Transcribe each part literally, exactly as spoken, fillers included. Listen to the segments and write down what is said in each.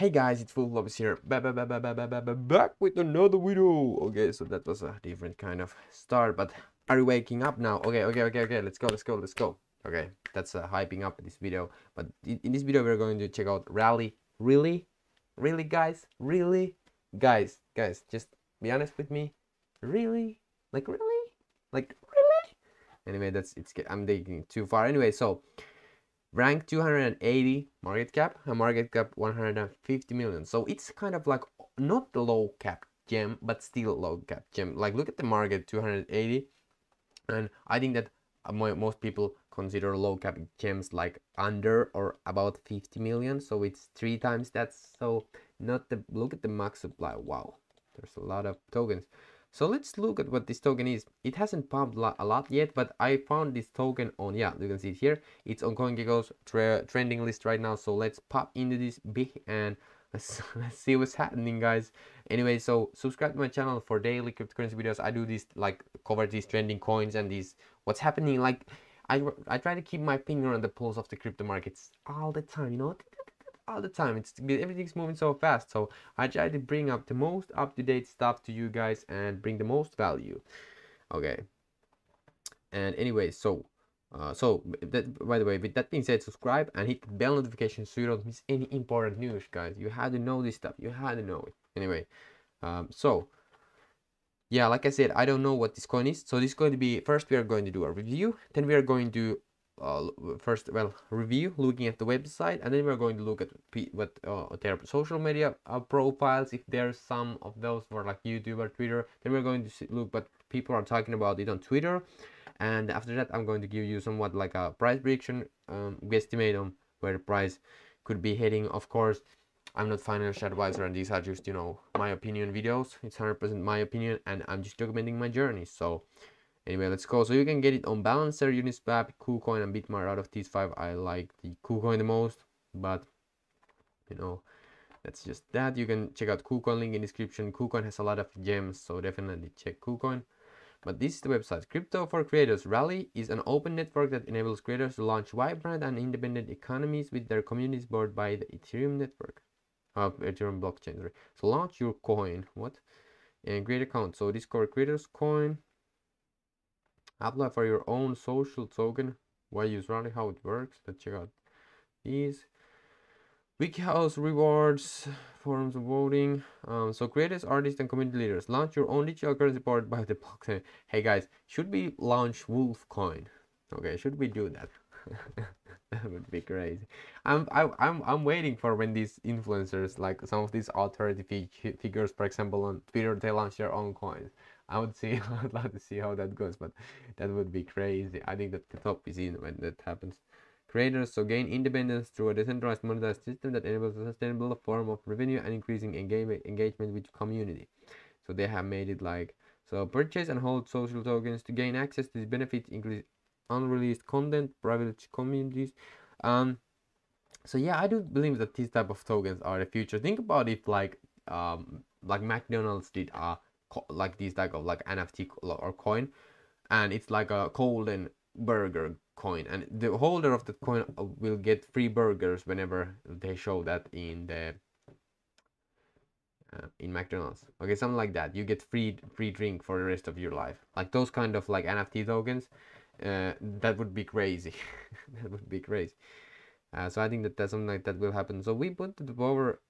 Hey guys, it's Wolf Lopez here, back with another video. Okay, so that was a different kind of start, but are you waking up now? Okay, okay, okay, okay, let's go, let's go, let's go. Okay, that's uh, hyping up this video, but in this video, we're going to check out Rally. Really? Really, guys? Really? Guys, guys, just be honest with me. Really? Like, really? Like, really? Anyway, that's, it's, I'm digging too far. Anyway, so... Rank two hundred eighty market cap, a market cap one hundred fifty million. So it's kind of like not the low cap gem, but still low cap gem. Like look at the market two hundred eighty, and I think that most people consider low cap gems like under or about fifty million. So it's three times that. So not the look at the max supply. Wow, there's a lot of tokens. So let's look at what this token is. It hasn't pumped a lot yet, but I found this token on, yeah, you can see it here. It's on CoinGecko's trending list right now. So let's pop into this big and let's, let's see what's happening, guys. Anyway, so subscribe to my channel for daily cryptocurrency videos. I do this, like, cover these trending coins and these, what's happening. Like, I, I try to keep my finger on the pulse of the crypto markets all the time, you know? All the time, it's everything's moving so fast, so I try to bring up the most up-to-date stuff to you guys and bring the most value. Okay, and anyway, so uh so that, by the way, with that being said, subscribe and hit the bell notification so you don't miss any important news, guys. You had to know this stuff, you had to know it. Anyway, um so yeah, like I said, I don't know what this coin is, so this is going to be, first we are going to do a review, then we are going to Uh, first, well, review, looking at the website, and then we're going to look at P what uh, their social media uh, profiles, if there's some of those for like YouTube or Twitter. Then we're going to see, look what people are talking about it on Twitter, and after that, I'm going to give you somewhat like a price prediction, um, guesstimate on where the price could be heading. Of course, I'm not financial advisor, and these are just, you know, my opinion videos. It's one hundred percent my opinion, and I'm just documenting my journey. So. Anyway, let's go. So you can get it on Balancer, Uniswap, KuCoin, and Bitmart. Out of these five, I like the KuCoin the most, but you know, that's just that. You can check out KuCoin link in description. KuCoin has a lot of gems, so definitely check KuCoin. But this is the website. Crypto for Creators. Rally is an open network that enables creators to launch vibrant and independent economies with their communities powered by the Ethereum network, of uh, Ethereum blockchain. So launch your coin. What? And create account. So Discover Creators Coin. Apply for your own social token. Why use Rally? How it works? Let's check out these. Wikihouse rewards, forums of voting. Um, so creators, artists, and community leaders. Launch your own digital currency powered by the blockchain. Hey guys, should we launch Wolf Coin? Okay, should we do that? That would be crazy. I'm I, I'm I'm waiting for when these influencers, like some of these authority fig figures, for example on Twitter, they launch their own coins. I would see. I'd love to see how that goes, but that would be crazy. I think that the top is in when that happens. Creators, so gain independence through a decentralized monetized system that enables a sustainable form of revenue and increasing engage engagement with community. So they have made it like, so purchase and hold social tokens to gain access to these benefits, increase unreleased content, private communities. Um. So yeah, I do believe that these type of tokens are the future. Think about if like um like McDonald's did a. Uh, like these type of like N F T or coin, and it's like a golden burger coin, and the holder of the coin will get free burgers whenever they show that in the uh, in McDonald's. Okay, something like that. You get free free drink for the rest of your life, like those kind of like N F T tokens. Uh, that would be crazy. That would be crazy. Uh, so I think that that's something like that will happen. So we put the power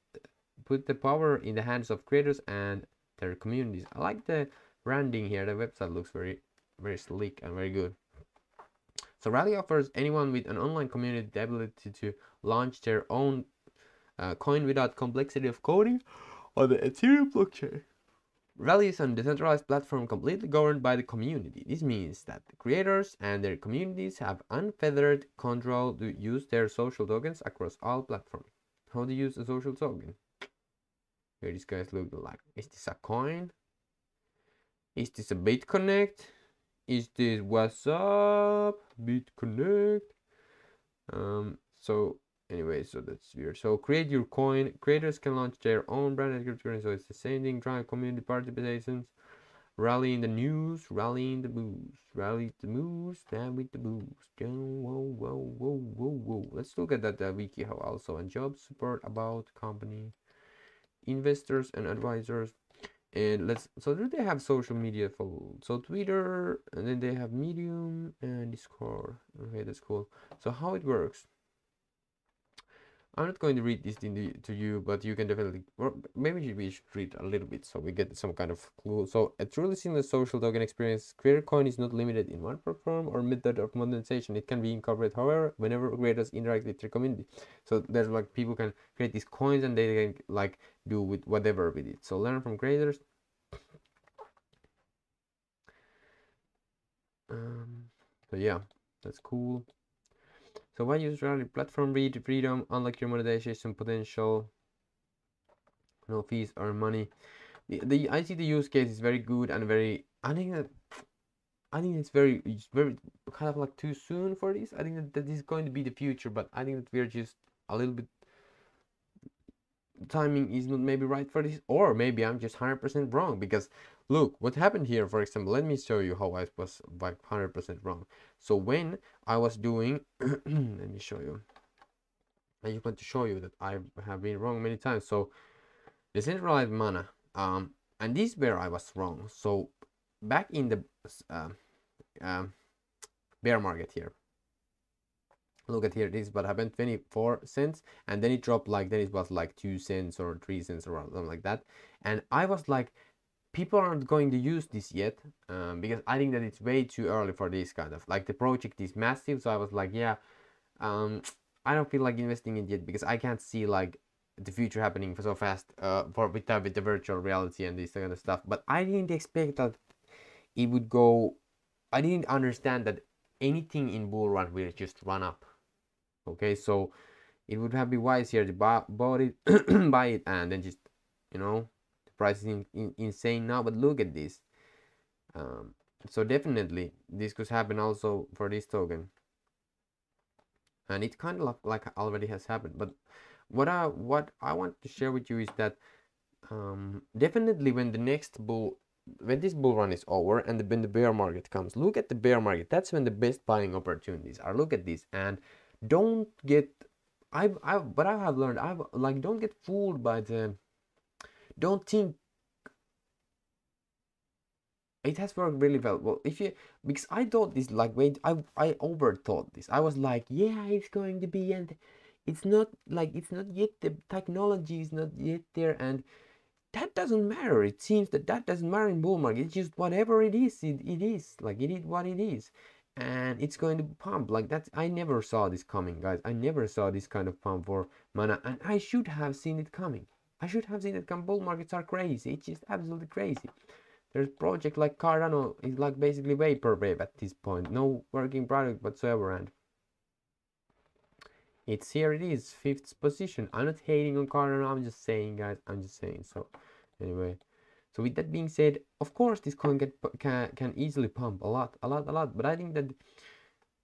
put the power in the hands of creators and their communities. I like the branding here. The website looks very very sleek and very good. So Rally offers anyone with an online community the ability to launch their own uh, coin without complexity of coding on the Ethereum blockchain. Rally is a decentralized platform completely governed by the community. This means that the creators and their communities have unfettered control to use their social tokens across all platforms. How to use a social token? Here these guys look like, is this a coin? Is this a BitConnect? Is this what's up? BitConnect. Um, so anyway, so that's weird. So create your coin. Creators can launch their own branded cryptocurrency. So it's the same thing, drive community participations. Rally in the news, rally in the boost, rally the moves, down with the boost. Whoa, whoa, whoa, whoa, whoa. Let's look at that uh, wiki how also and job support about company. investors and advisors. And let's, so they have social media for, so Twitter, and then they have Medium and Discord. Okay, that's cool. So how it works, I'm not going to read this thing to you, but you can definitely, or maybe we should read a little bit so we get some kind of clue. So a truly seamless social token experience, KuCoin is not limited in one platform or method of monetization. It can be incorporated however, whenever creators interact with their community. So there's like people can create these coins and they can like do with whatever with it. So learn from creators. Um, so yeah, that's cool. So why use Rally platform? Read freedom, unlock your monetization potential, no fees or money. The, the I see the use case is very good and very, I think that I think it's very it's very kind of like too soon for this. I think that, that this is going to be the future, but I think that we're just a little bit, timing is not maybe right for this, or maybe I'm just one hundred percent wrong, because look what happened here. For example, let me show you how I was like one hundred percent wrong. So when I was doing let me show you, I just want to show you that I have been wrong many times. So decentralized mana, um and this is where I was wrong. So back in the uh, uh, bear market here, look at here, this is what happened, twenty-four cents, and then it dropped, like then it was like two cents or three cents or something like that. And I was like, people aren't going to use this yet, um, because I think that it's way too early for this kind of, like the project is massive. So I was like, yeah, um, I don't feel like investing in it yet, because I can't see like the future happening for so fast, uh, for with the, with the virtual reality and this kind of stuff. But I didn't expect that it would go. I didn't understand that anything in bull run will just run up. Okay, so it would have been wise here to buy, buy it, buy it, and then just, you know, the price is in, in, insane now. But look at this. Um, so definitely this could happen also for this token, and it kind of like already has happened. But what I what I want to share with you is that um, definitely when the next bull, when this bull run is over and the, when the bear market comes, look at the bear market. That's when the best buying opportunities are. Look at this and. Don't get, I've, I've, what I have learned, I've, like, don't get fooled by the, don't think, it has worked really well, well, if you, because I thought this, like, wait, I, I overthought this, I was like, yeah, it's going to be, and it's not, like, it's not yet, the technology is not yet there, and that doesn't matter, it seems that that doesn't matter in bull market, it's just whatever it is, it, it is, like, it is what it is. And it's going to pump like that. I never saw this coming, guys. I never saw this kind of pump for mana, and I should have seen it coming. I should have seen it come. Bull markets are crazy. It's just absolutely crazy. There's project like Cardano is like basically vaporwave at this point. No working product whatsoever, and it's here. It is fifth position. I'm not hating on Cardano. I'm just saying, guys. I'm just saying. So, anyway. So with that being said, of course this coin can, can can easily pump a lot, a lot, a lot. But I think that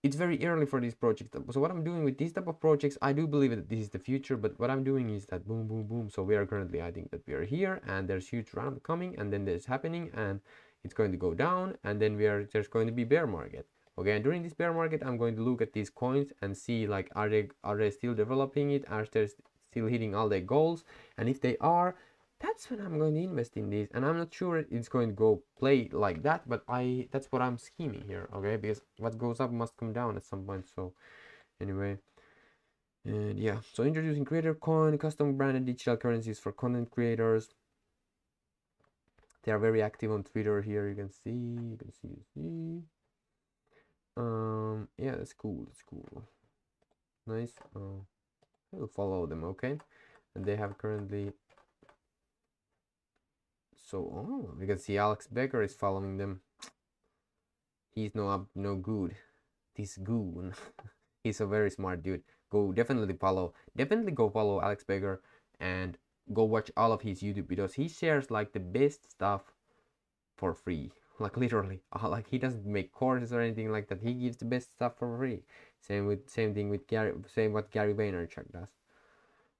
it's very early for this project. So what I'm doing with these type of projects, I do believe that this is the future. But what I'm doing is that boom, boom, boom. So we are currently, I think that we are here, and there's huge round coming, and then there's happening, and it's going to go down, and then we are there's going to be bear market. Okay, and during this bear market, I'm going to look at these coins and see like are they are they still developing it? Are they still hitting all their goals? And if they are, that's when I'm going to invest in this. And I'm not sure it's going to go play like that, but I that's what I'm scheming here. Okay, because what goes up must come down at some point. So anyway, and yeah, so introducing creator coin, custom branded digital currencies for content creators. They are very active on Twitter here. You can see, you can see, you see. Um yeah, that's cool, that's cool, nice. Oh, I will follow them. Okay, and they have currently, so oh, we can see Alex Becker is following them. He's no up, no good. This goon. He's a very smart dude. Go definitely follow. Definitely go follow Alex Becker and go watch all of his YouTube videos. He shares like the best stuff for free. Like literally, like he doesn't make courses or anything like that. He gives the best stuff for free. Same with same thing with Gary. Same what Gary Vaynerchuk does.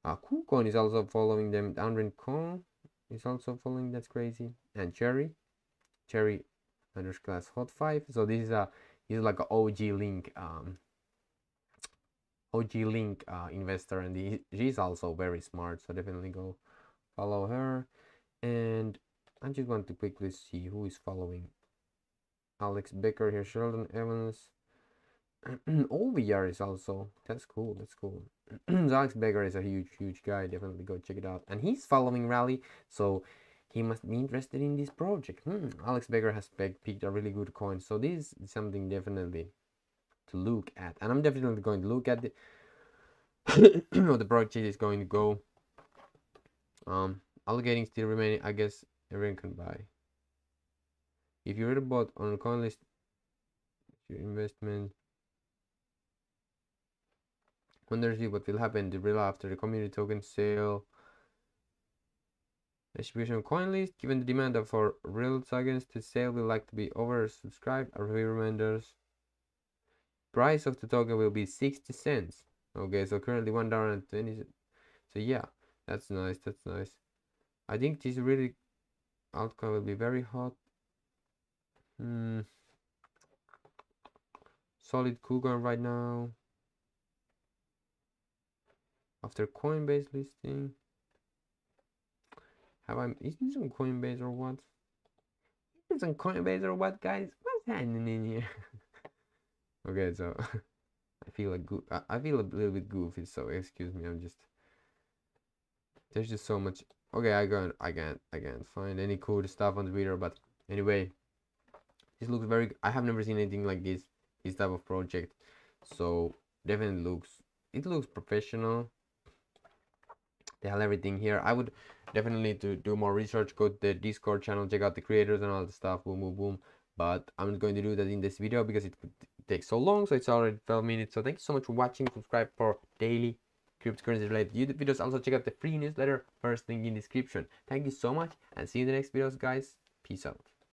Uh, KuCoin is also following them. Unrent Coin. It's also following, that's crazy. And Cherry, Cherry underscore hot five. So this is a this is like an O G link, um, O G link uh, investor, and he, he's also very smart. So definitely go follow her. And I'm just going to quickly see who is following. Alex Becker here, Sheridan Evans. O V R is also, that's cool, that's cool. Alex Becker is a huge, huge guy. Definitely go check it out. And he's following Rally, so he must be interested in this project. Hmm. Alex Becker has picked a really good coin, so this is something definitely to look at. And I'm definitely going to look at the, the project is going to go. Um, allocating still remaining, I guess everyone can buy. If you read about on CoinList, your investment. Wonders what will happen to Rilla after the community token sale. Distribution of CoinList. Given the demand for real tokens, the sale will like to be oversubscribed. A reminders. Price of the token will be sixty cents. Okay, so currently one dollar and twenty cents. So yeah, that's nice. That's nice. I think this really altcoin will be very hot. Hmm. Solid KuCoin right now. After Coinbase listing. Have I is this on Coinbase or what? Is this on Coinbase or what, guys? What's happening in here? Okay, so I feel a good I, I feel a little bit goofy, so excuse me, I'm just there's just so much. Okay, I can't I can't I can't find any cool stuff on Twitter, but anyway. This looks very I have never seen anything like this, this type of project. So definitely looks it looks professional. They have everything here. I would definitely need to do more research, go to the Discord channel, check out the creators and all the stuff, boom boom boom. But I'm not going to do that in this video because it could take so long, so it's already twelve minutes. So thank you so much for watching. Subscribe for daily cryptocurrency related YouTube videos. Also check out the free newsletter, first link in description. Thank you so much and see you in the next videos, guys. Peace out.